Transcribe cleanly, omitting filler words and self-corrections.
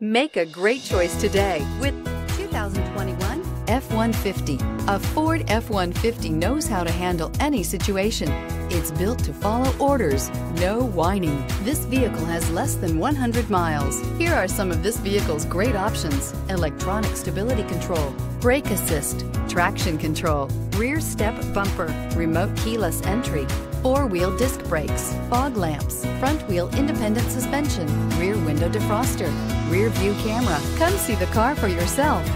Make a great choice today with 2021 F-150. A Ford F-150 knows how to handle any situation. It's built to follow orders, no whining. This vehicle has less than 100 miles. Here are some of this vehicle's great options: electronic stability control, brake assist, traction control, rear step bumper, remote keyless entry, four-wheel disc brakes, fog lamps, front-wheel independent suspension, rear window defroster, rear view camera. Come see the car for yourself.